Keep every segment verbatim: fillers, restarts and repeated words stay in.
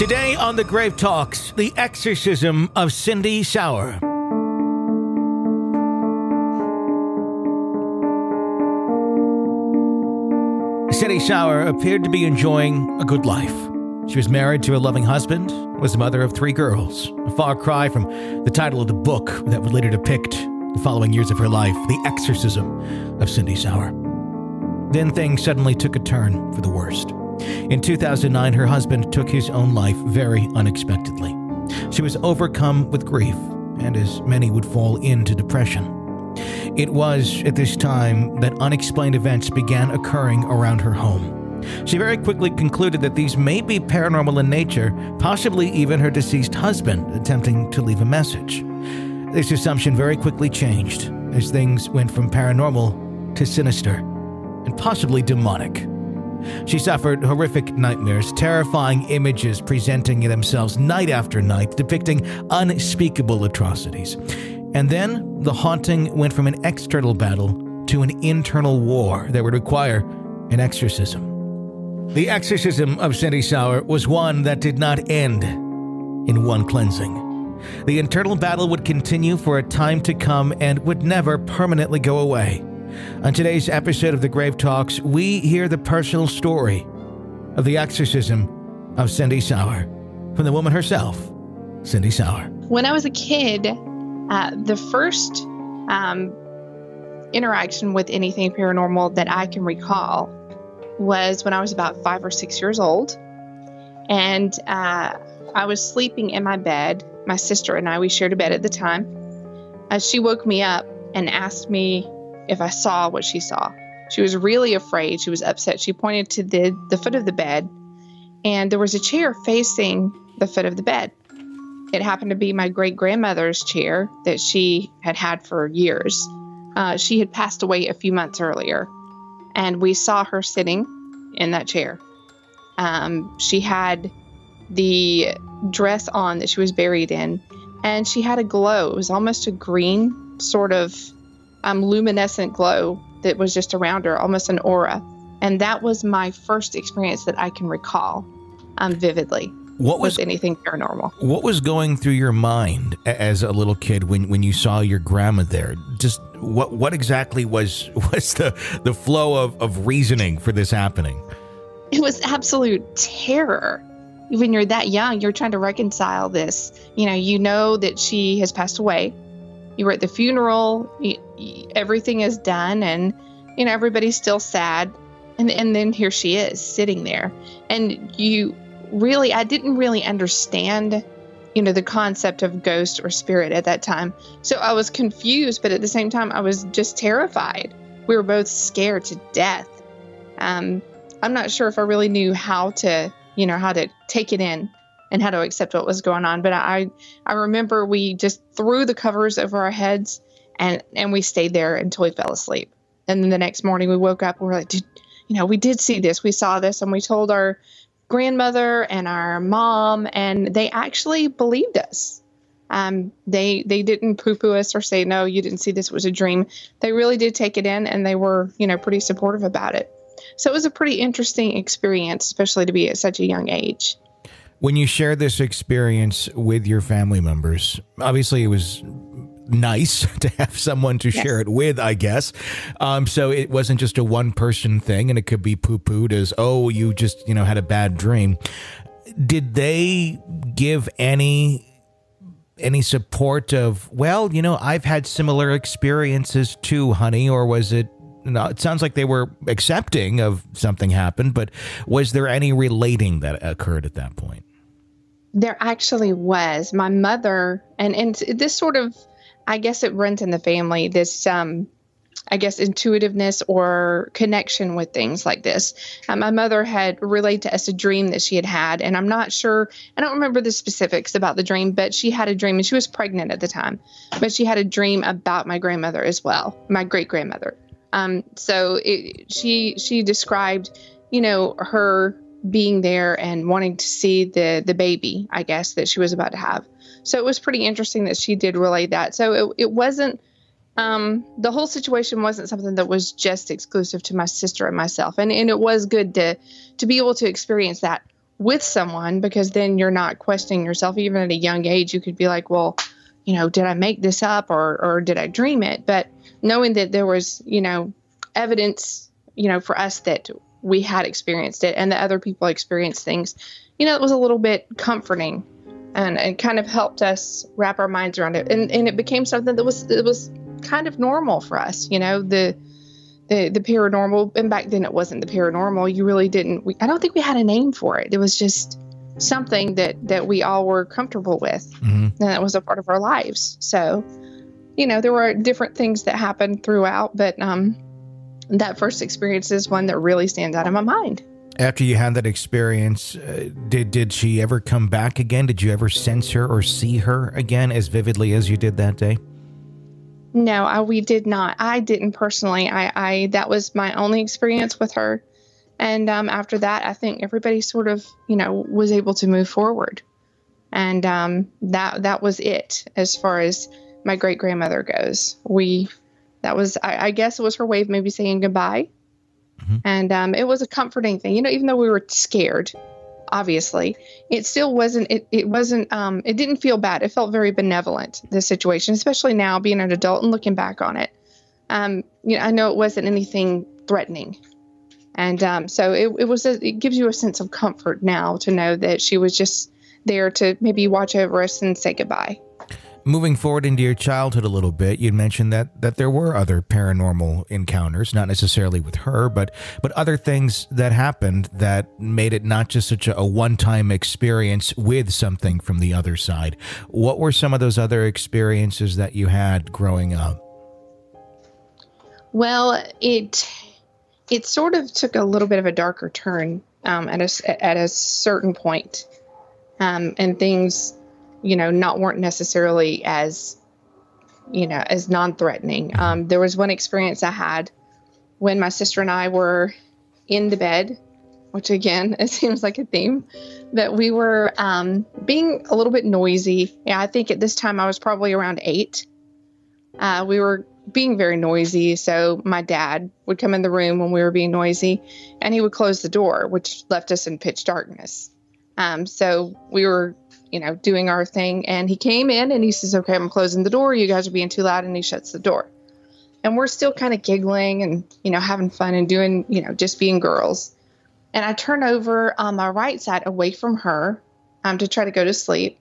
Today on The Grave Talks, The Exorcism of Cindy Sauer. Cindy Sauer appeared to be enjoying a good life. She was married to a loving husband, was the mother of three girls, a far cry from the title of the book that would later depict the following years of her life, The Exorcism of Cindy Sauer. Then things suddenly took a turn for the worst. In two thousand nine, her husband took his own life very unexpectedly. She was overcome with grief, and as many would fall into depression. It was at this time that unexplained events began occurring around her home. She very quickly concluded that these may be paranormal in nature, possibly even her deceased husband attempting to leave a message. This assumption very quickly changed as things went from paranormal to sinister and possibly demonic. She suffered horrific nightmares, terrifying images presenting themselves night after night, depicting unspeakable atrocities. And then the haunting went from an external battle to an internal war that would require an exorcism. The exorcism of Cindy Sauer was one that did not end in one cleansing. The internal battle would continue for a time to come and would never permanently go away. On today's episode of The Grave Talks, we hear the personal story of the exorcism of Cindy Sauer from the woman herself, Cindy Sauer. When I was a kid, uh, the first um, interaction with anything paranormal that I can recall was when I was about five or six years old. And uh, I was sleeping in my bed. My sister and I, we shared a bed at the time. Uh, she woke me up and asked me if I saw what she saw. She was really afraid. She was upset. She pointed to the, the foot of the bed, and there was a chair facing the foot of the bed. It happened to be my great-grandmother's chair that she had had for years. Uh, she had passed away a few months earlier, and we saw her sitting in that chair. Um, she had the dress on that she was buried in, and she had a glow. It was almost a green sort of Um, luminescent glow that was just around her, almost an aura. And that was my first experience that I can recall um, vividly. What was anything paranormal? What was going through your mind as a little kid when when you saw your grandma there? Just what what exactly was was the the flow of of reasoning for this happening? It was absolute terror. When you're that young, you're trying to reconcile this. You know, you know that she has passed away. You were at the funeral, everything is done, and, you know, everybody's still sad. And, and then here she is sitting there. And you really, I didn't really understand, you know, the concept of ghost or spirit at that time. So I was confused, but at the same time, I was just terrified. We were both scared to death. Um, I'm not sure if I really knew how to, you know, how to take it in and how to accept what was going on. But I, I remember we just threw the covers over our heads, and, and we stayed there until we fell asleep. And then the next morning we woke up and we were like, did, you know, we did see this, we saw this, and we told our grandmother and our mom, and they actually believed us. Um, they, they didn't poo-poo us or say, no, you didn't see this, it was a dream. They really did take it in, and they were, you know, pretty supportive about it. So it was a pretty interesting experience, especially to be at such a young age. When you shared this experience with your family members, obviously it was nice to have someone to yes. share it with, I guess. Um, so it wasn't just a one-person thing, and it could be poo-pooed as, oh, you just, you know, had a bad dream. Did they give any any support of, well, you know, I've had similar experiences too, honey, or was it, no, it sounds like they were accepting of something happened, but was there any relating that occurred at that point? There actually was. My mother, and, and this sort of, I guess it runs in the family, this, um, I guess, intuitiveness or connection with things like this. Um, my mother had relayed to us a dream that she had had, and I'm not sure, I don't remember the specifics about the dream, but she had a dream, and she was pregnant at the time, but she had a dream about my grandmother as well, my great-grandmother. Um, so it, she, she described, you know, her being there and wanting to see the, the baby, I guess, that she was about to have. So it was pretty interesting that she did relay that. So it, it wasn't, um, the whole situation wasn't something that was just exclusive to my sister and myself. And, and it was good to, to be able to experience that with someone, because then you're not questioning yourself. Even at a young age, you could be like, well, you know, did I make this up, or, or did I dream it? But knowing that there was, you know, evidence, you know, for us that we had experienced it and that other people experienced things, you know, it was a little bit comforting, and it kind of helped us wrap our minds around it. And, and it became something that was, it was kind of normal for us, you know, the, The, the paranormal. And back then it wasn't the paranormal. You really didn't. We, I don't think we had a name for it. It was just something that, that we all were comfortable with. Mm-hmm. And that was a part of our lives. So, you know, there were different things that happened throughout, but um, that first experience is one that really stands out in my mind. After you had that experience, uh, did, did she ever come back again? Did you ever sense her or see her again as vividly as you did that day? No, I, we did not. I didn't personally. I, I, that was my only experience with her. And, um, after that, I think everybody sort of, you know, was able to move forward. And, um, that, that was it as far as my great grandmother goes. We, that was, I, I guess it was her way of maybe saying goodbye. Mm-hmm. And, um, it was a comforting thing, you know, even though we were scared, obviously, it still wasn't, it, it wasn't, um, it didn't feel bad. It felt very benevolent, this situation, especially now being an adult and looking back on it. Um, you know, I know it wasn't anything threatening. And, um, so it, it was, a, it gives you a sense of comfort now to know that she was just there to maybe watch over us and say goodbye. Moving forward into your childhood a little bit, you mentioned that that there were other paranormal encounters, not necessarily with her, but but other things that happened that made it not just such a, a one-time experience with something from the other side. What were some of those other experiences that you had growing up? Well, it it sort of took a little bit of a darker turn um, at a at a certain point, um, and things, you know, not weren't necessarily as, you know, as non-threatening. Um, there was one experience I had when my sister and I were in the bed, which again, it seems like a theme, that we were um, being a little bit noisy. Yeah, I think at this time I was probably around eight. Uh, we were being very noisy. So my dad would come in the room when we were being noisy, and he would close the door, which left us in pitch darkness. Um, so we were, you know, doing our thing. And he came in and he says, okay, I'm closing the door. You guys are being too loud. And he shuts the door. And we're still kind of giggling and, you know, having fun and doing, you know, just being girls. And I turn over on my right side away from her um, to try to go to sleep.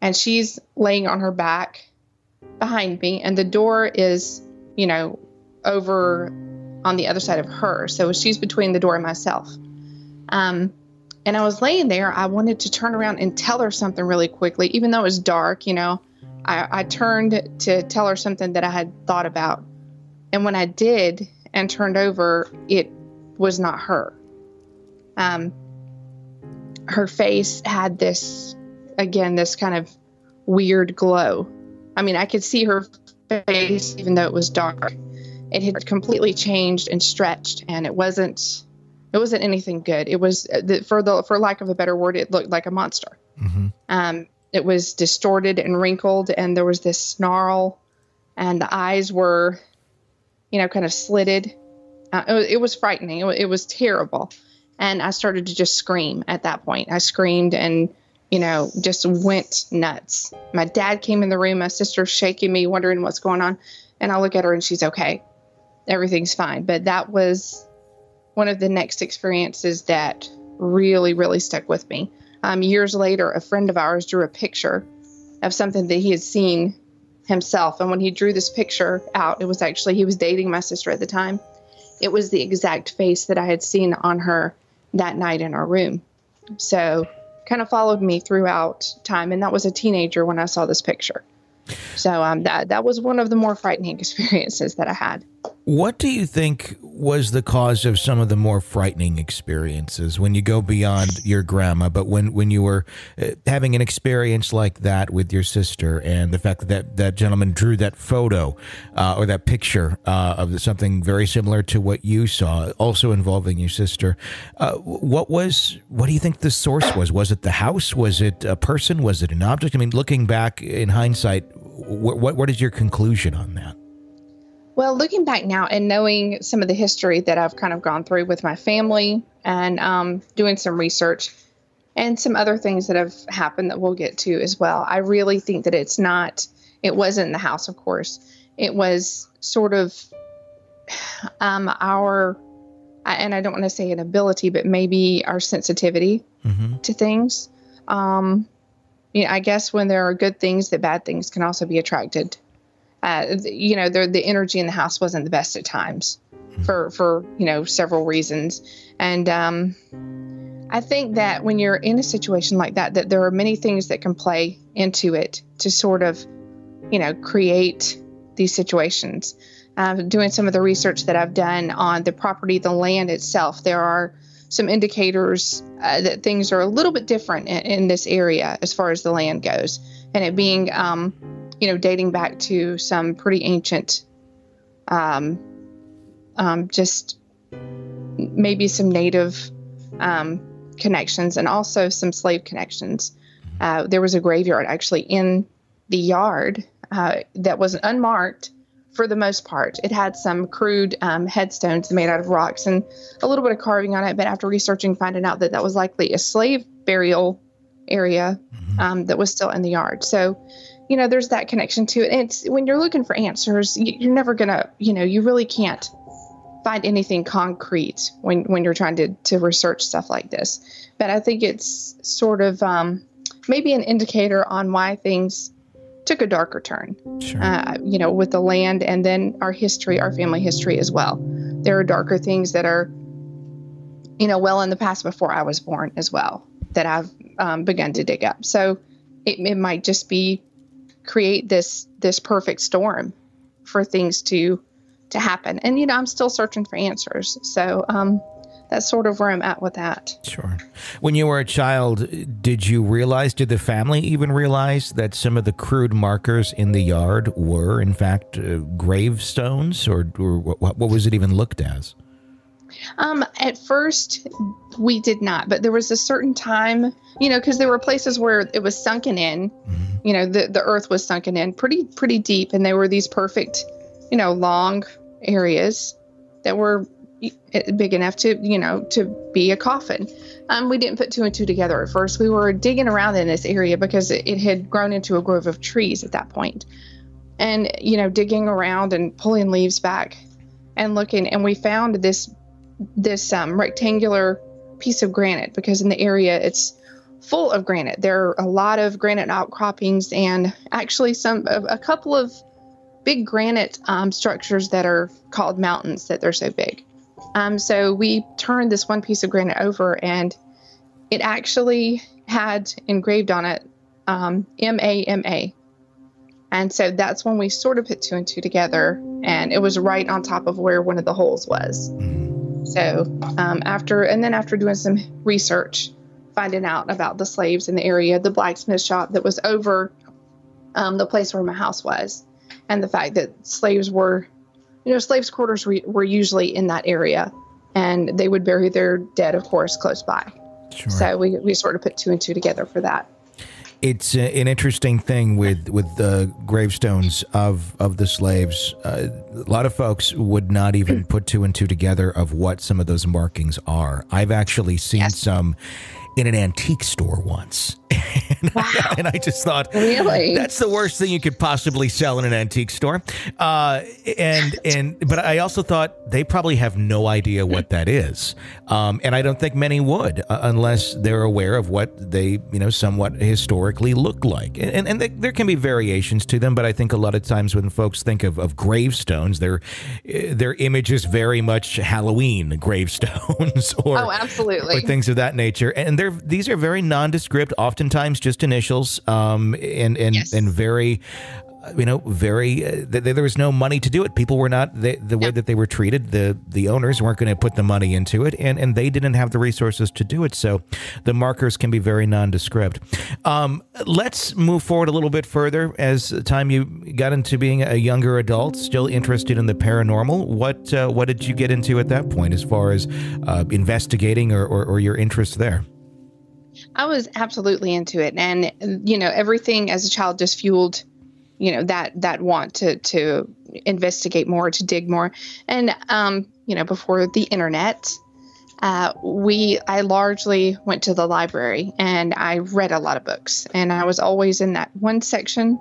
And she's laying on her back behind me. And the door is, you know, over on the other side of her. So she's between the door and myself. Um, And I was laying there. I wanted to turn around and tell her something really quickly, even though it was dark, you know, I, I turned to tell her something that I had thought about. And when I did and turned over, it was not her. Um, her face had this, again, this kind of weird glow. I mean, I could see her face, even though it was dark. It had completely changed and stretched, and it wasn't, it wasn't anything good. It was, for the for lack of a better word, it looked like a monster. Mm-hmm. Um, it was distorted and wrinkled, and there was this snarl, and the eyes were, you know, kind of slitted. Uh, it, was, it was frightening. It was, it was terrible. And I started to just scream at that point. I screamed and, you know, just went nuts. My dad came in the room. My sister's shaking me, wondering what's going on. And I look at her, and she's okay. Everything's fine. But that was one of the next experiences that really, really stuck with me. Um, years later, a friend of ours drew a picture of something that he had seen himself. And when he drew this picture out, it was actually, he was dating my sister at the time. It was the exact face that I had seen on her that night in our room. So kind of followed me throughout time. And that was a teenager when I saw this picture. So um, that, that was one of the more frightening experiences that I had. What do you think was the cause of some of the more frightening experiences when you go beyond your grandma, but when, when you were uh, having an experience like that with your sister, and the fact that that, that gentleman drew that photo uh, or that picture uh, of something very similar to what you saw, also involving your sister, uh, what was, what do you think the source was? Was it the house? Was it a person? Was it an object? I mean, looking back in hindsight, what, what, what is your conclusion on that? Well, looking back now and knowing some of the history that I've kind of gone through with my family and um, doing some research, and some other things that have happened that we'll get to as well. I really think that it's not, it wasn't the house, of course. It was sort of um, our, and I don't want to say an ability, but maybe our sensitivity mm-hmm. to things. Um, you know, I guess when there are good things, that bad things can also be attracted. Uh, you know, the, the energy in the house wasn't the best at times mm-hmm. for, for, you know, several reasons. And um, I think that when you're in a situation like that, that there are many things that can play into it to sort of, you know, create these situations. Uh, doing some of the research that I've done on the property, the land itself, there are some indicators uh, that things are a little bit different in, in this area as far as the land goes. And it being, um, you know, dating back to some pretty ancient, um, um, just maybe some native um, connections, and also some slave connections. Uh, there was a graveyard actually in the yard uh, that was unmarked for the most part. It had some crude um, headstones made out of rocks and a little bit of carving on it. But after researching, finding out that that was likely a slave burial area um, that was still in the yard. So, you know, there's that connection to it. And it's, when you're looking for answers, you, you're never going to, you know, you really can't find anything concrete when, when you're trying to, to research stuff like this. But I think it's sort of um, maybe an indicator on why things took a darker turn, sure. uh, you know, with the land, and then our history, our family history as well. There are darker things that are, you know, well in the past before I was born as well, that I've um, begun to dig up. So it, it might just be create this, this perfect storm for things to, to happen. And, you know, I'm still searching for answers. So, um, that's sort of where I'm at with that. Sure. When you were a child, did you realize, did the family even realize that some of the crude markers in the yard were, in fact, uh, gravestones, or, or what, what was it even looked as? Um, at first, we did not, but there was a certain time, you know, because there were places where it was sunken in, mm-hmm. you know, the, the earth was sunken in pretty, pretty deep, and they were these perfect, you know, long areas that were big enough to, you know, to be a coffin. Um, we didn't put two and two together at first. We were digging around in this area because it, it had grown into a grove of trees at that point. And, you know, digging around and pulling leaves back and looking, and we found this, this um, rectangular piece of granite, because in the area it's full of granite. There are a lot of granite outcroppings, and actually some, a couple of big granite um, structures that are called mountains, that they're so big. Um, so we turned this one piece of granite over, and it actually had engraved on it um, M A M A. And so that's when we sort of put two and two together, and it was right on top of where one of the holes was. So um, after, and then after doing some research, finding out about the slaves in the area, the blacksmith shop that was over um, the place where my house was, and the fact that slaves were, you know, slaves' quarters re were usually in that area, and they would bury their dead, of course, close by. Sure. So we, we sort of put two and two together for that. It's a, an interesting thing with with the gravestones of of the slaves. Uh, a lot of folks would not even put two and two together of what some of those markings are. I've actually seen yes. some in an antique store once. And, wow. I, and I just thought, really? That's the worst thing you could possibly sell in an antique store. Uh, and and but I also thought they probably have no idea what that is, um, and I don't think many would uh, unless they're aware of what they you know somewhat historically look like. And and, and they, there can be variations to them, but I think a lot of times when folks think of, of gravestones, their their image is very much Halloween gravestones or oh, absolutely or things of that nature. And they're these are very nondescript, often. Sometimes just initials, um, and and yes. and very, you know, very. Uh, th there was no money to do it. People were not they, the way no. that they were treated. The the owners weren't going to put the money into it, and and they didn't have the resources to do it. So, the markers can be very nondescript. Um, let's move forward a little bit further. As time you got into being a younger adult, still interested in the paranormal, what uh, what did you get into at that point, as far as uh, investigating or, or or your interest there? I was absolutely into it. And, you know, everything as a child just fueled, you know, that, that want to, to investigate more, to dig more. And, um, you know, before the internet, uh, we I largely went to the library and I read a lot of books, and I was always in that one section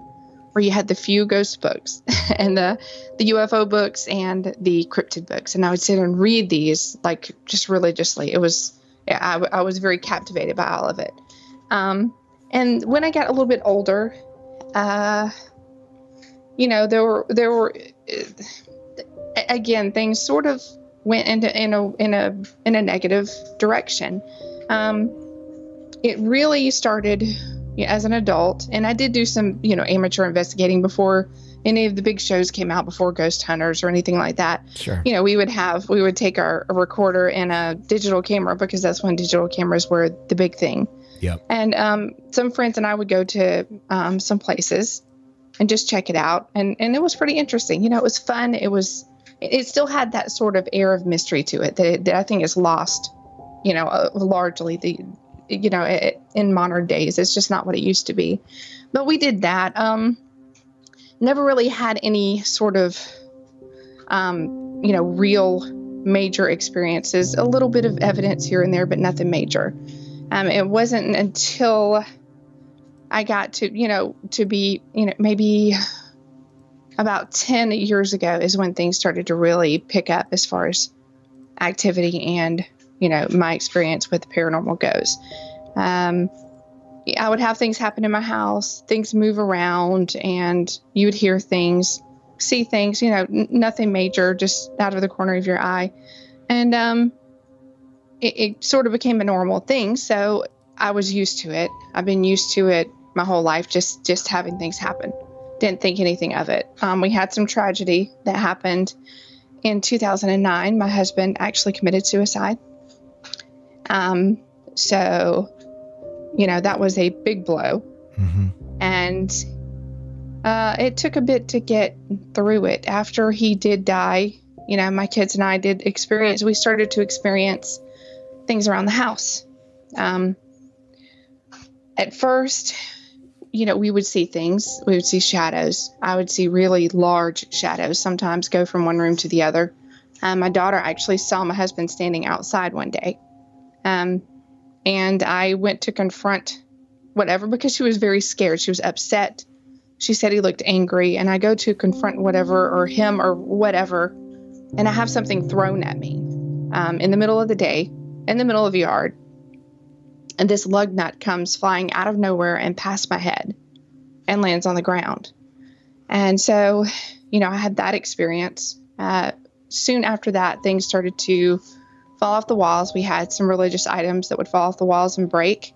where you had the few ghost books and the, the U F O books and the cryptid books. And I would sit and read these like just religiously. It was, yeah, I, I was very captivated by all of it. Um, and when I got a little bit older, uh, you know, there were, there were, uh, again, things sort of went into, in a, in a, in a negative direction. Um, it really started as an adult, and I did do some, you know, amateur investigating before any of the big shows came out, before Ghost Hunters or anything like that. Sure. You know, we would have, we would take our a recorder and a digital camera, because that's when digital cameras were the big thing. Yep. And um, some friends and I would go to um, some places and just check it out. And, and it was pretty interesting. You know, it was fun. It was, it still had that sort of air of mystery to it that, that I think is lost, you know, uh, largely the, you know, it, in modern days. It's just not what it used to be. But we did that. Um, never really had any sort of, um, you know, real major experiences. A little bit of evidence here and there, but nothing major. Um, it wasn't until I got to, you know, to be, you know, maybe about ten years ago is when things started to really pick up as far as activity and, you know, my experience with the paranormal goes. Um, I would have things happen in my house, things move around, and you would hear things, see things, you know, n nothing major, just out of the corner of your eye. And um, it, it sort of became a normal thing. So I was used to it. I've been used to it my whole life, just, just having things happen. Didn't think anything of it. Um, we had some tragedy that happened in two thousand nine. My husband actually committed suicide. Um, so, you know, that was a big blow. Mm-hmm. And, uh, it took a bit to get through it. After he did die, you know, my kids and I did experience, we started to experience things around the house. Um, at first, you know, we would see things, we would see shadows. I would see really large shadows, sometimes go from one room to the other. Um, my daughter actually saw my husband standing outside one day. Um, and I went to confront whatever, because she was very scared. She was upset. She said he looked angry, and I go to confront whatever or him or whatever. And I have something thrown at me, um, in the middle of the day, in the middle of the yard. And this lug nut comes flying out of nowhere and past my head and lands on the ground. And so, you know, I had that experience. Uh, soon after that, things started to fall off the walls. We had some religious items that would fall off the walls and break.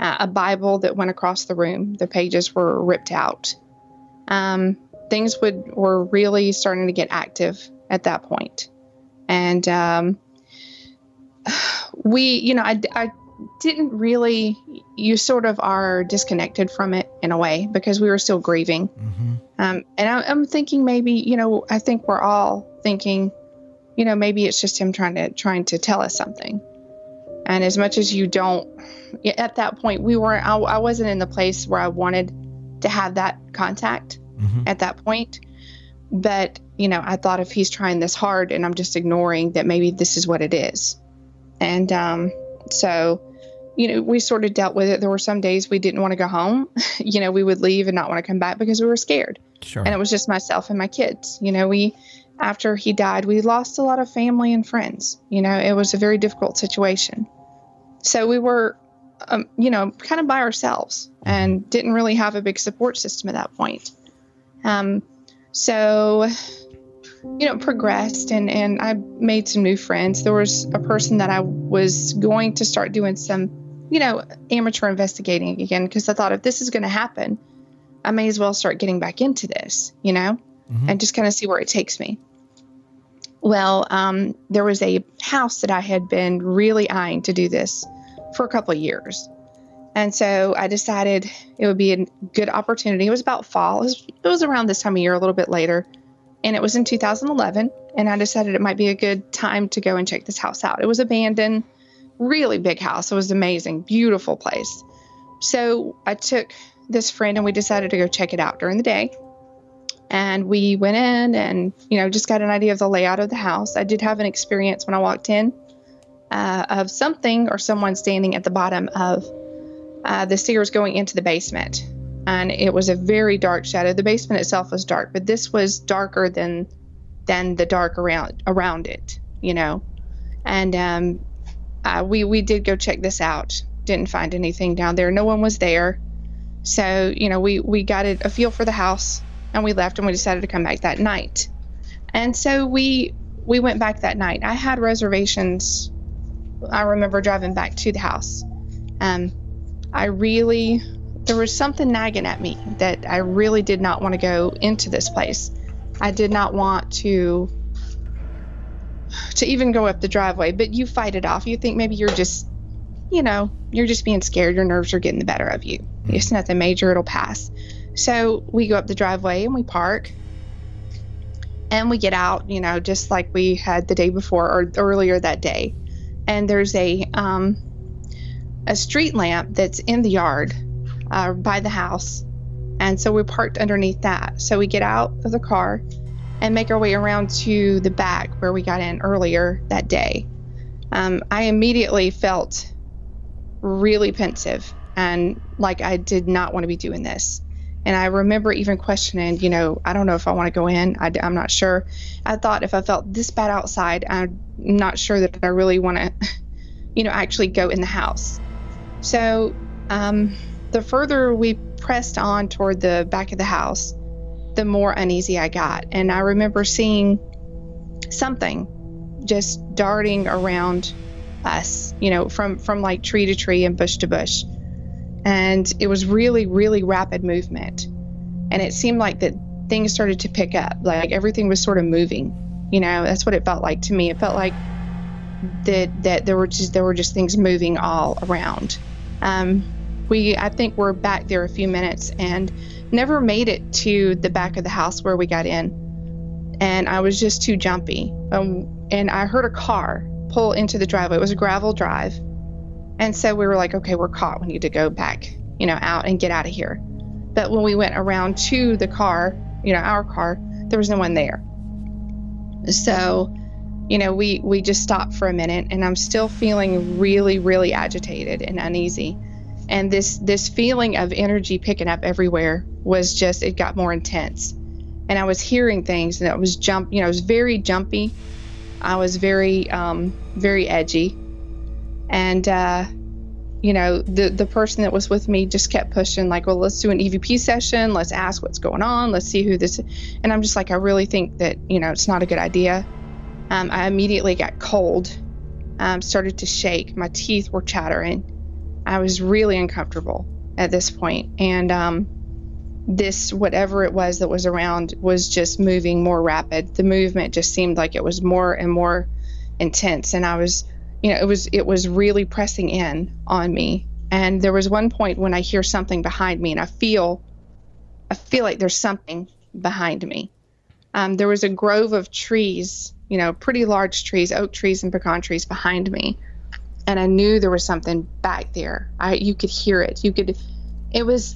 Uh, a Bible that went across the room. The pages were ripped out. Um, things would were really starting to get active at that point. And um, we, you know, I, I didn't really, you sort of are disconnected from it in a way, because we were still grieving. Mm-hmm. Um, and I, I'm thinking maybe, you know, I think we're all thinking, you know, maybe it's just him trying to trying to tell us something. And as much as you don't, at that point, we weren't, I, I wasn't in the place where I wanted to have that contact. Mm-hmm. At that point. But, you know, I thought if he's trying this hard and I'm just ignoring, that maybe this is what it is. And um, so, you know, we sort of dealt with it. There were some days we didn't want to go home. You know, we would leave and not want to come back because we were scared. Sure. And it was just myself and my kids. You know, we... After he died, we lost a lot of family and friends. You know, it was a very difficult situation. So we were, um, you know, kind of by ourselves and didn't really have a big support system at that point. Um, so, you know, progressed and, and I made some new friends. There was a person that I was going to start doing some, you know, amateur investigating again, because I thought if this is going to happen, I may as well start getting back into this, you know, mm-hmm. and just kind of see where it takes me. Well, um, there was a house that I had been really eyeing to do this for a couple of years. And so I decided it would be a good opportunity. It was about fall. It was, it was around this time of year, a little bit later. And it was in two thousand eleven. And I decided it might be a good time to go and check this house out. It was abandoned, really big house. It was amazing, beautiful place. So I took this friend and we decided to go check it out during the day. And we went in and, you know, just got an idea of the layout of the house. I did have an experience when I walked in. uh, of something or someone standing at the bottom of uh, the stairs going into the basement. And it was a very dark shadow. The basement itself was dark, but this was darker than than the dark around around it, you know. And um, uh, we we did go check this out. Didn't find anything down there. No one was there. So, you know, we, we got a feel for the house, and we left, and we decided to come back that night. And so we we went back that night. I had reservations. I remember driving back to the house. Um, I really, there was something nagging at me that I really did not want to go into this place. I did not want to, to even go up the driveway, but you fight it off. You think maybe you're just, you know, you're just being scared. Your nerves are getting the better of you. Mm-hmm. It's nothing major. It'll pass. So we go up the driveway and we park and we get out, you know, just like we had the day before or earlier that day. And there's a, um, a street lamp that's in the yard, uh, by the house. And so we parked underneath that. So we get out of the car and make our way around to the back where we got in earlier that day. Um, I immediately felt really pensive and like I did not want to be doing this. And I remember even questioning, you know, I don't know if I want to go in. I, I'm not sure. I thought if I felt this bad outside, I'm not sure that I really want to, you know, actually go in the house. So um, the further we pressed on toward the back of the house, the more uneasy I got. And I remember seeing something just darting around us, you know, from, from like tree to tree and bush to bush. And it was really, really rapid movement. And it seemed like that things started to pick up, like everything was sort of moving. You know, that's what it felt like to me. It felt like that, that there were just, there were just things moving all around. Um, we, I think we're back there a few minutes and never made it to the back of the house where we got in. And I was just too jumpy. Um, and I heard a car pull into the driveway. It was a gravel drive. And so we were like, okay, we're caught. We need to go back, you know, out and get out of here. But when we went around to the car, you know, our car, there was no one there. So, you know, we, we just stopped for a minute, and I'm still feeling really, really agitated and uneasy. And this, this feeling of energy picking up everywhere was just, it got more intense. And I was hearing things, and it was jump, you know, it was very jumpy. I was very, um, very edgy. And, uh, you know, the, the person that was with me just kept pushing, like, well, let's do an E V P session. Let's ask what's going on. Let's see who this is. And I'm just like, I really think that, you know, it's not a good idea. Um, I immediately got cold, um, started to shake. My teeth were chattering. I was really uncomfortable at this point. And um, this, whatever it was that was around, was just moving more rapid. The movement just seemed like it was more and more intense. And I was... you know, it was it was really pressing in on me. And there was one point when I hear something behind me, and I feel, I feel like there's something behind me. Um, there was a grove of trees, you know, pretty large trees, oak trees and pecan trees behind me, and I knew there was something back there. I you could hear it. You could, it was,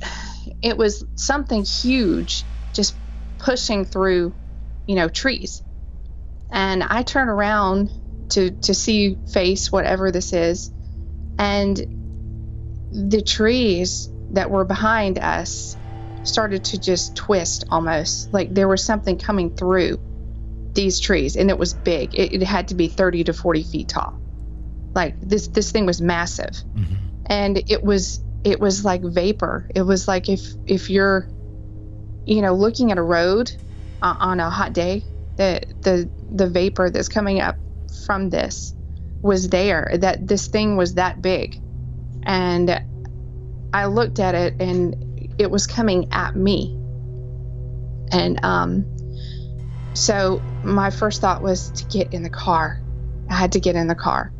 it was something huge, just pushing through, you know, trees. And I turn around to to see face whatever this is, and the trees that were behind us started to just twist, almost like there was something coming through these trees. And it was big. It, it had to be thirty to forty feet tall. Like this this thing was massive. Mm-hmm. And it was it was like vapor. It was like if if you're, you know, looking at a road uh, on a hot day, the the the vapor that's coming up from this was there. That this thing was that big. And I looked at it, and it was coming at me. And um so my first thought was to get in the car. I had to get in the car,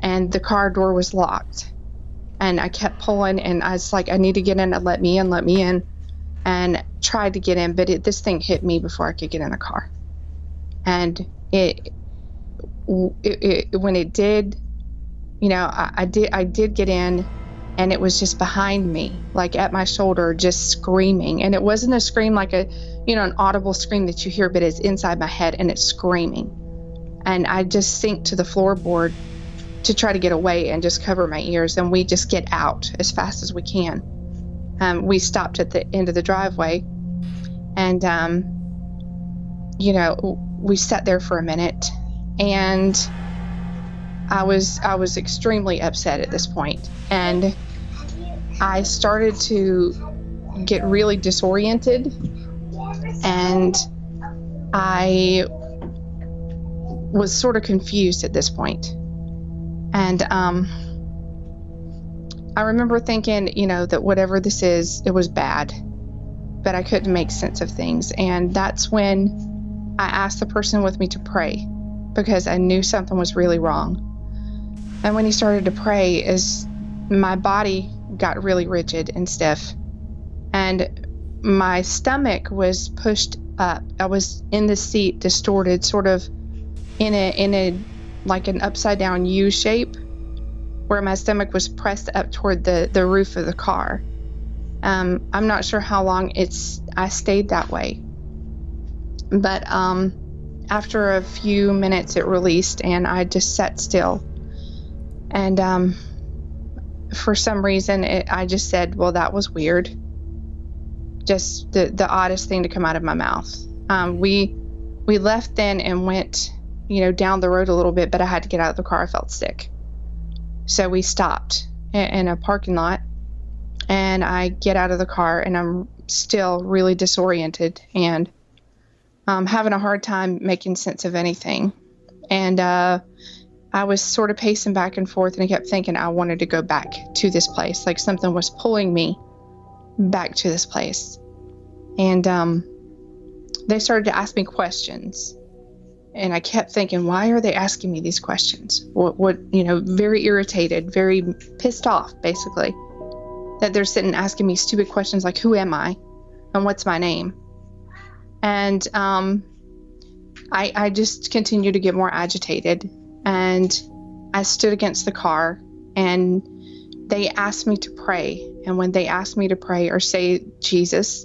and the car door was locked. And I kept pulling, and I was like, I need to get in. Let me in, let me in. And tried to get in, but it, this thing hit me before I could get in the car. And it It, it, when it did, you know, I, I did I did get in, and it was just behind me, like at my shoulder, just screaming. And it wasn't a scream like a, you know, an audible scream that you hear, but it's inside my head, and it's screaming. And I just sink to the floorboard, to try to get away and just cover my ears, and we just get out as fast as we can. Um, we stopped at the end of the driveway, and um, you know, we sat there for a minute, and I was I was extremely upset at this point, and I started to get really disoriented, and I was sort of confused at this point. And um, I remember thinking, you know, that whatever this is, it was bad, but I couldn't make sense of things. And that's when I asked the person with me to pray, because I knew something was really wrong. And when he started to pray, is my body got really rigid and stiff, and my stomach was pushed up. I was in the seat, distorted, sort of in a in a like an upside down U shape, where my stomach was pressed up toward the, the roof of the car. Um, I'm not sure how long it's I stayed that way. But um, after a few minutes it released, and I just sat still. And um, for some reason it, I just said, well, that was weird. Just the, the oddest thing to come out of my mouth. Um, we, we left then and went, you know, down the road a little bit, but I had to get out of the car. I felt sick. So we stopped in a parking lot, and I get out of the car, and I'm still really disoriented and um, having a hard time making sense of anything. And uh, I was sort of pacing back and forth, and I kept thinking I wanted to go back to this place. Like something was pulling me back to this place. And um, they started to ask me questions. And I kept thinking, why are they asking me these questions? What, what, you know, very irritated, very pissed off, basically, that they're sitting asking me stupid questions like, who am I? And what's my name? And um, I, I just continued to get more agitated. And I stood against the car, and they asked me to pray. And when they asked me to pray or say Jesus,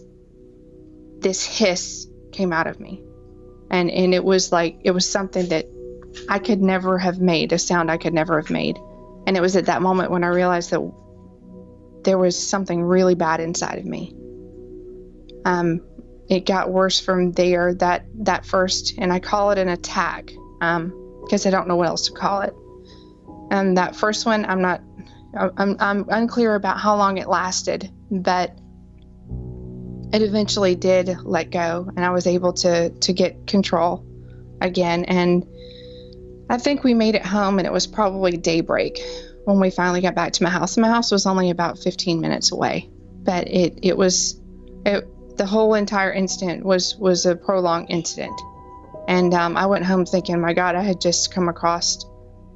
this hiss came out of me. And and it was like, it was something that I could never have made, a sound I could never have made. And it was at that moment when I realized that there was something really bad inside of me. Um, it got worse from there, that, that first, and I call it an attack, um, because I don't know what else to call it. And that first one, I'm not, I'm, I'm unclear about how long it lasted, but it eventually did let go, and I was able to to get control again. And I think we made it home, and it was probably daybreak when we finally got back to my house. And my house was only about fifteen minutes away, but it it was it, the whole entire incident was was a prolonged incident. And um, I went home thinking, my God, I had just come across,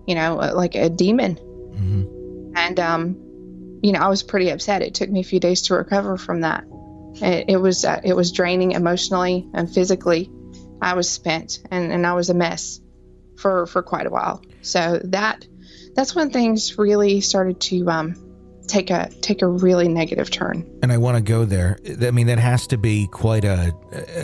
you know, like a demon. Mm-hmm. And um, you know, I was pretty upset. It took me a few days to recover from that. It, it was uh, it was draining emotionally and physically. I was spent, and, and I was a mess for, for quite a while. So that that's when things really started to um, take a take a really negative turn. And I want to go there. I mean, that has to be quite a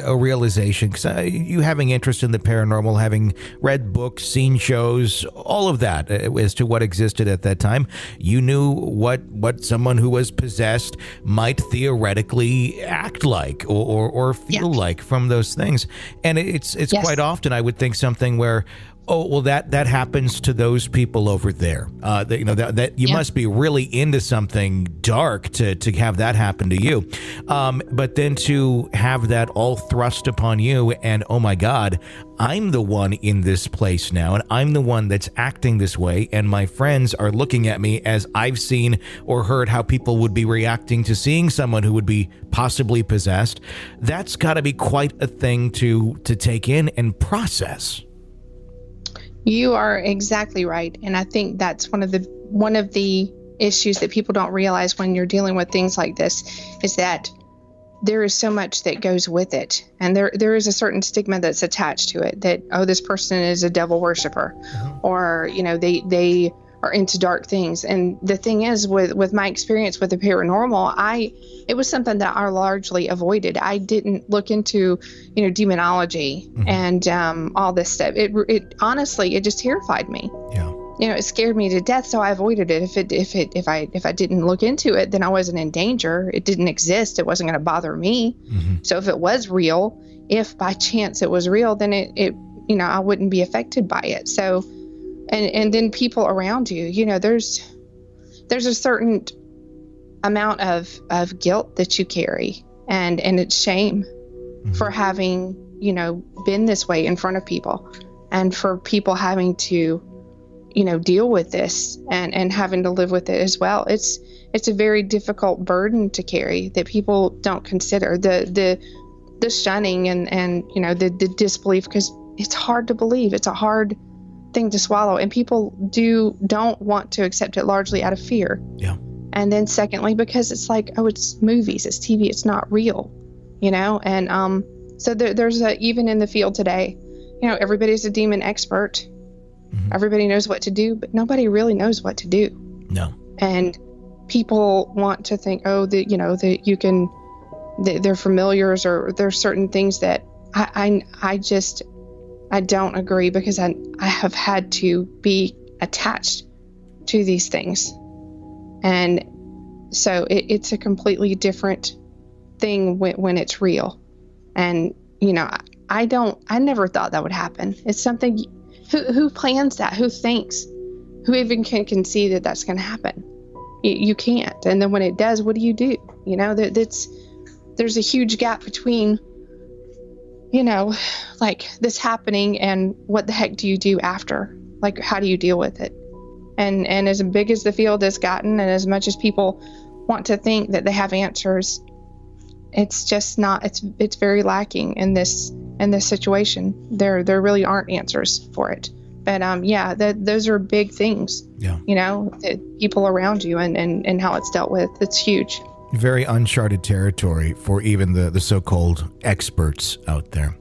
a realization, because you having interest in the paranormal, having read books, seen shows, all of that as to what existed at that time, you knew what what someone who was possessed might theoretically act like or or, or feel yeah. like from those things. And it's it's yes. quite often I would think something where, oh, well, that, that happens to those people over there. Uh, that, you know, that, that you yeah. must be really into something dark to, to have that happen to you. Um, but then to have that all thrust upon you, and, oh, my God, I'm the one in this place now, and I'm the one that's acting this way, and my friends are looking at me as I've seen or heard how people would be reacting to seeing someone who would be possibly possessed. That's got to be quite a thing to, to take in and process. You are exactly right, and I think that's one of the one of the issues that people don't realize when you're dealing with things like this, is that there is so much that goes with it, and there there is a certain stigma that's attached to it, that, oh, this person is a devil worshiper, or, you know, they they are into dark things. And the thing is, with with my experience with the paranormal, I it was something that I largely avoided. I didn't look into, you know, demonology mm-hmm. and um, all this stuff. It, it honestly, it just terrified me. Yeah. you know, it scared me to death, so I avoided it. If it, if it, if I, if I didn't look into it, then I wasn't in danger. It didn't exist. It wasn't going to bother me. Mm-hmm. So if it was real, if by chance it was real, then it, it, you know, I wouldn't be affected by it. So, and, and then people around you, you know, there's, there's a certain amount of, of guilt that you carry, and, and it's shame mm-hmm. for having, you know, been this way in front of people, and for people having to, you know, deal with this and, and having to live with it as well. It's, it's a very difficult burden to carry that people don't consider, the, the, the shunning and, and, you know, the, the disbelief, because it's hard to believe. It's a hard thing to swallow, and people do don't want to accept it, largely out of fear. Yeah. And then secondly, because it's like, oh, it's movies, it's T V, it's not real, you know? And, um, so there, there's a, even in the field today, you know, everybody's a demon expert. Mm-hmm. Everybody knows what to do, but nobody really knows what to do. No. And people want to think, oh, that, you know, that you can, that they're familiars, or there's certain things that I, I, I just, I don't agree, because I, I have had to be attached to these things. And so it, it's a completely different thing when, when it's real. And, you know, I, I don't, I never thought that would happen. It's something, who, who plans that? Who thinks? Who even can, can see that that's going to happen? You, you can't. And then when it does, what do you do? You know, that that's, there's a huge gap between, you know, like this happening and what the heck do you do after? Like, how do you deal with it? And, and as big as the field has gotten, and as much as people want to think that they have answers, it's just not, it's, it's very lacking in this, in this situation. There, there really aren't answers for it. But, um, yeah, that those are big things, yeah. You know, the people around you and, and, and how it's dealt with. It's huge. Very uncharted territory for even the, the so-called experts out there.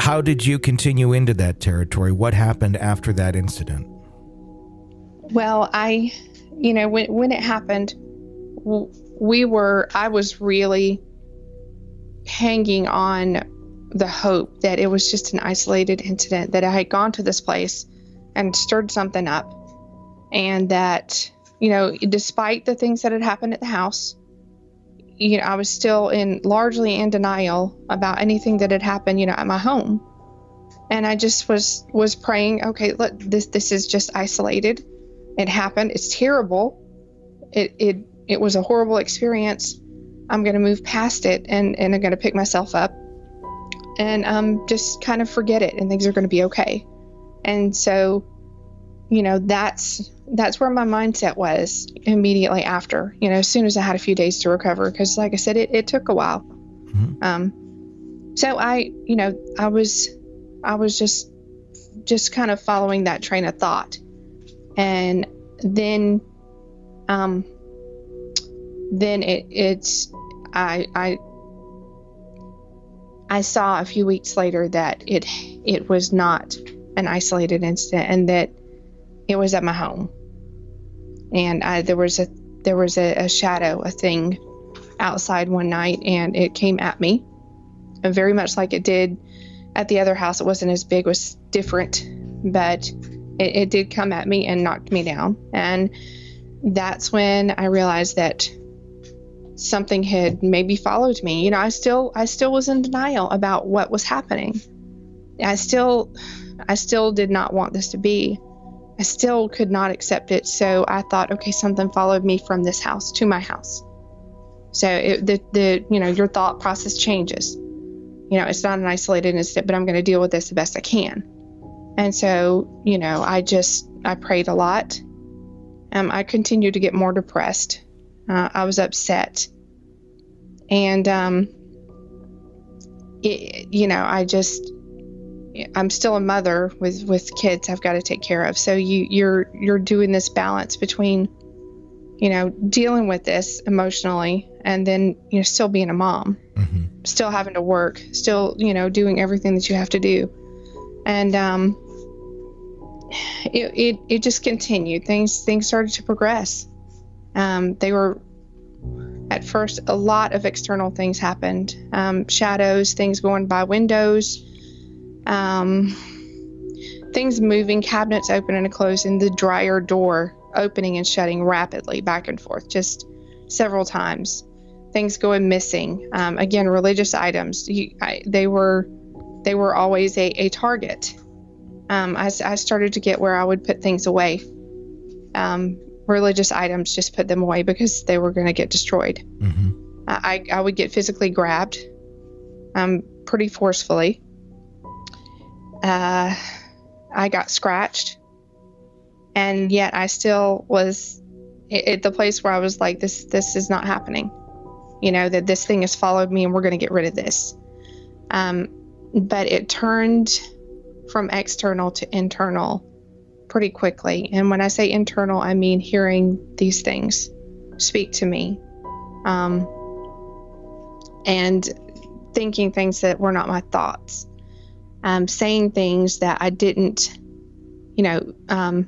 How did you continue into that territory? What happened after that incident? Well, I, you know, when, when it happened, we were, I was really hanging on the hope that it was just an isolated incident, that I had gone to this place and stirred something up, and that, you know, despite the things that had happened at the house, you know, I was still in largely in denial about anything that had happened, you know, at my home. And I just was, was praying, okay, look, this, this is just isolated. It happened. It's terrible. It, it, it was a horrible experience. I'm going to move past it, and, and I'm going to pick myself up and, um, just kind of forget it, and things are going to be okay. And so, you know, that's, that's where my mindset was immediately after, you know, as soon as I had a few days to recover. 'Cause like I said, it, it took a while. Mm-hmm. Um, so I, you know, I was, I was just, just kind of following that train of thought. And then, um, then it, it's, I, I, I saw a few weeks later that it, it was not an isolated incident, and that it was at my home. And I, there was a, there was a, a shadow, a thing outside one night, and it came at me, and very much like it did at the other house. It wasn't as big, it was different, but it, it did come at me and knocked me down. And that's when I realized that something had maybe followed me. You know, I still, I still was in denial about what was happening. I still, I still did not want this to be. I still could not accept it. So I thought, okay, something followed me from this house to my house. So it, the, the, you know, your thought process changes. You know, it's not an isolated incident, but I'm going to deal with this the best I can. And so, you know, I just, I prayed a lot. Um, I continued to get more depressed. Uh, I was upset. And, um, it, you know, I just, I'm still a mother with, with kids I've got to take care of. So you, you're, you're doing this balance between, you know, dealing with this emotionally, and then, you know, still being a mom, mm-hmm. still having to work, still, you know, doing everything that you have to do. And, um, it, it, it just continued. Things, things started to progress. Um, they were at first, a lot of external things happened. Um, shadows, things going by windows, um, Things moving, cabinets opening and closing, the dryer door opening and shutting rapidly back and forth, just several times. Things going missing. Um, again, religious items. You, I, they were they were always a, a target. Um, I, I started to get where I would put things away. Um, religious items, just put them away because they were going to get destroyed. Mm-hmm. I, I would get physically grabbed um, pretty forcefully. Uh, I got scratched. And yet I still was at the place where I was like, this, this is not happening. You know, that this thing has followed me and we're going to get rid of this. Um, but it turned from external to internal pretty quickly. And when I say internal, I mean hearing these things speak to me, um, and thinking things that were not my thoughts, um, saying things that I didn't, you know, um,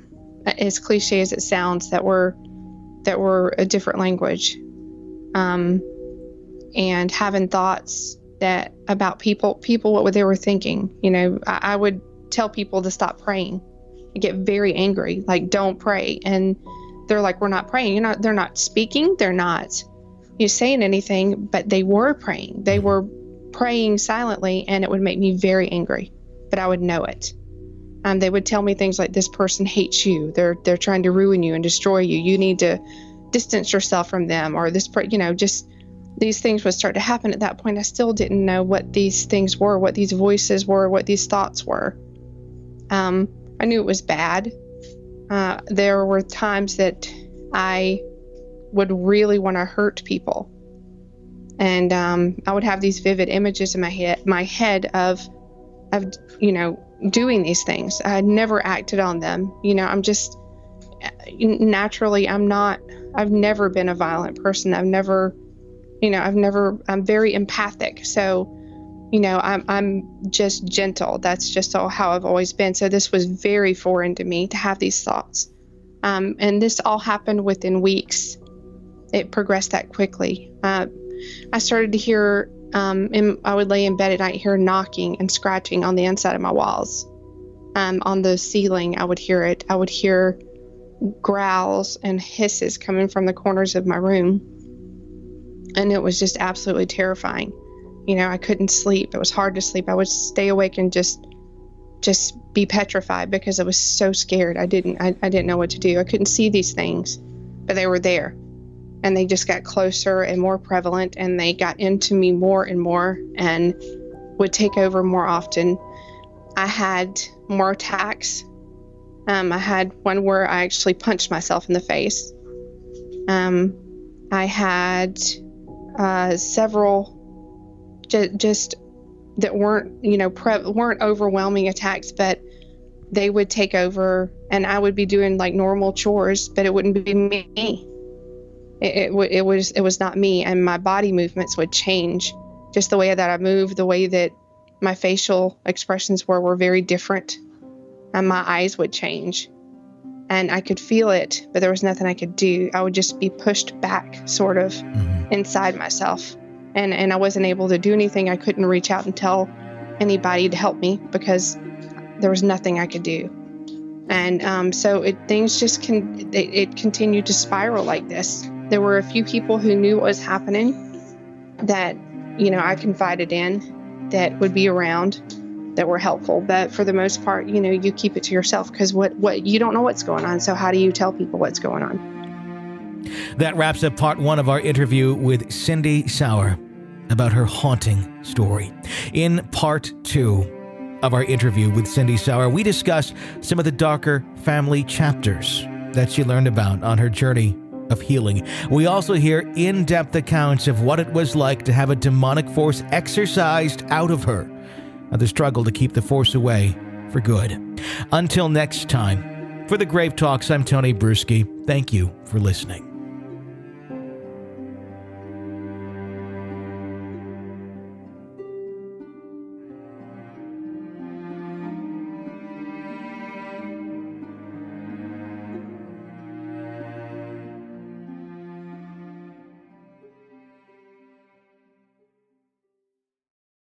as cliche as it sounds, that were, that were a different language, um, and having thoughts that about people, people, what they were thinking. You know, I, I would tell people to stop praying. I get very angry, like, don't pray. And they're like, we're not praying. You're not, they're not speaking. They're not you saying anything, but they were praying. They were praying silently, and it would make me very angry, but I would know it. Um, they would tell me things like, this person hates you. They're, they're trying to ruin you and destroy you. You need to distance yourself from them, or this, you know, just these things would start to happen. At that point, I still didn't know what these things were, what these voices were, what these thoughts were. Um, I knew it was bad. Uh, there were times that I would really want to hurt people. And um, I would have these vivid images in my head, my head of, of, you know, doing these things. I had never acted on them. You know, I'm just, naturally, I'm not, I've never been a violent person. I've never, you know, I've never, I'm very empathic. So, you know, I'm, I'm just gentle. That's just all how I've always been. So this was very foreign to me to have these thoughts. Um, and this all happened within weeks. It progressed that quickly. Uh, I started to hear, um, in, I would lay in bed at night, hear knocking and scratching on the inside of my walls. Um, on the ceiling, I would hear it. I would hear growls and hisses coming from the corners of my room. And it was just absolutely terrifying. You know, I couldn't sleep. It was hard to sleep. I would stay awake and just, just be petrified because I was so scared. I didn't, I, I didn't know what to do. I couldn't see these things, but they were there, and they just got closer and more prevalent, and they got into me more and more, and would take over more often. I had more attacks. Um, I had one where I actually punched myself in the face. Um, I had uh, several. Just that weren't, you know, pre- weren't overwhelming attacks, but they would take over, and I would be doing like normal chores, but it wouldn't be me. It, it, w- it was, it was not me, and my body movements would change. Just the way that I moved, the way that my facial expressions were, were very different, and my eyes would change, and I could feel it, but there was nothing I could do. I would just be pushed back, sort of, inside myself. And and I wasn't able to do anything. I couldn't reach out and tell anybody to help me because there was nothing I could do. And um, so it, things just can it, it continued to spiral like this. There were a few people who knew what was happening that, you know, I confided in, that would be around, that were helpful. But for the most part, you know, you keep it to yourself because what what you don't know what's going on. So how do you tell people what's going on? That wraps up part one of our interview with Cindy Sauer about her haunting story. In part two of our interview with Cindy Sauer, we discuss some of the darker family chapters that she learned about on her journey of healing. We also hear in-depth accounts of what it was like to have a demonic force exorcised out of her, and the struggle to keep the force away for good. Until next time, for The Grave Talks, I'm Tony Bruschi. Thank you for listening.